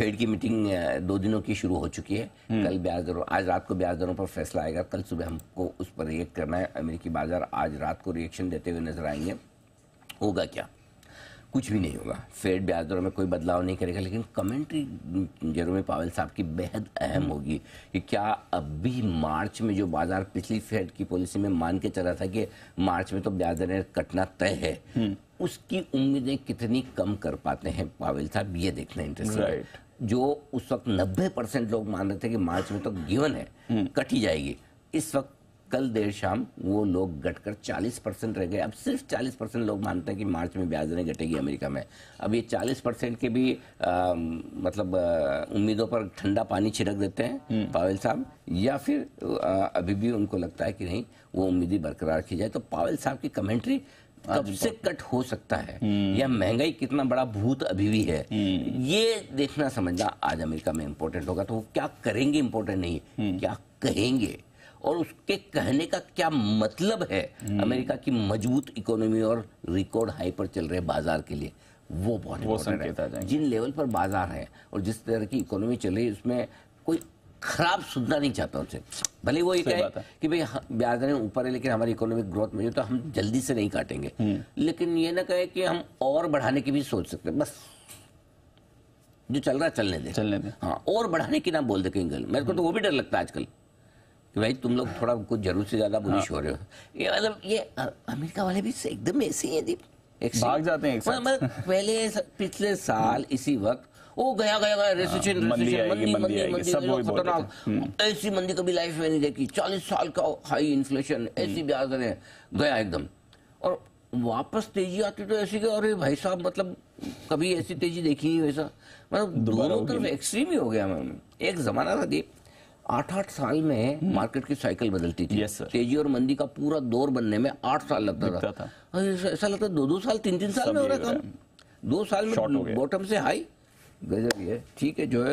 Fade की meeting 2 दिनों की शुरू हो चुकी है। कल ब्याज दरों, आज रात को ब्याज दरों पर फैसला आएगा, कल सुबह हमको उस पर रिएक्ट करना है। अमेरिकी बाजार आज रात को रिएक्शन देते हुए नजर आएंगे। होगा क्या? कुछ भी नहीं होगा। फेड ब्याज दरों में कोई बदलाव नहीं करेगा, लेकिन कमेंट्री जेरोमी पावेल साहब की बेहद अहम होगी कि क्या अभी मार्च में जो बाजार पिछली फेड की पॉलिसी में मान के चला था कि मार्च में तो ब्याज दरें कटना तय है, उसकी उम्मीदें कितनी कम कर पाते हैं पावेल साहब, ये देखना इंटरेस्टिंग है। जो उस वक्त 90% लोग मान रहे थे कि मार्च में तो गिवन है कटी जाएगी, इस वक्त कल देर शाम वो लोग घटकर 40% रह गए। अब सिर्फ 40% लोग मानते हैं कि मार्च में ब्याज दरें घटेगी अमेरिका में। अब ये 40% के भी उम्मीदों पर ठंडा पानी छिड़क देते हैं पावेल साहब, या फिर अभी भी उनको लगता है कि नहीं वो उम्मीद ही बरकरार रखी जाए। तो पावेल साहब की कमेंट्री कब से कट हो सकता है या महंगाई कितना बड़ा भूत अभी भी है, ये देखना समझना आज अमेरिका में इम्पोर्टेंट होगा। तो वो क्या करेंगे इम्पोर्टेंट नहीं, क्या कहेंगे और उसके कहने का क्या मतलब है अमेरिका की मजबूत इकोनॉमी और रिकॉर्ड हाई पर चल रहे बाजार के लिए, वो बहुत इंपॉर्टेंट है। जिन लेवल पर बाजार है और जिस तरह की इकोनॉमी चल रही है, उसमें कोई खराब सुनना नहीं चाहता उनसे। भले वो ये कहे कि भाई ब्याज दरें ऊपर है लेकिन हमारी इकोनॉमिक ग्रोथ में तो हम जल्दी से नहीं काटेंगे, लेकिन ये ना कहे कि हम और बढ़ाने की भी सोच सकते हैं। बस जो चल रहा है चलने दे। हाँ, और बढ़ाने की ना बोल दे कहीं। मेरे को तो वो भी डर लगता है आजकल कि भाई तुम लोग थोड़ा कुछ जरूर से ज्यादा बुलिश हो रहे हो। ये मतलब ये अमेरिका वाले भी एकदम ऐसे ही हैं, भाग जाते हैं। पहले पिछले साल इसी वक्त वो गया रिसेशन, खतरनाक ऐसी मंदी कभी लाइफ में नहीं देखी। 40 साल का हाई इन्फ्लेशन, ऐसी ब्याज दरें, गया एकदम। और वापस तेजी आती तो ऐसी, अरे भाई साहब मतलब कभी ऐसी तेजी देखी नहीं। वैसा मतलब दोनों तरफ एक्सट्रीम ही हो गया। एक जमाना था 8-8 साल में मार्केट की साइकिल बदलती थी। तेजी और मंदी का पूरा दौर बनने में 8 साल लगता था। ऐसा लगता 2-2 साल 3-3 साल में हो रहा था। 2 साल में बॉटम से हाई, गजब। ये ठीक है जो है।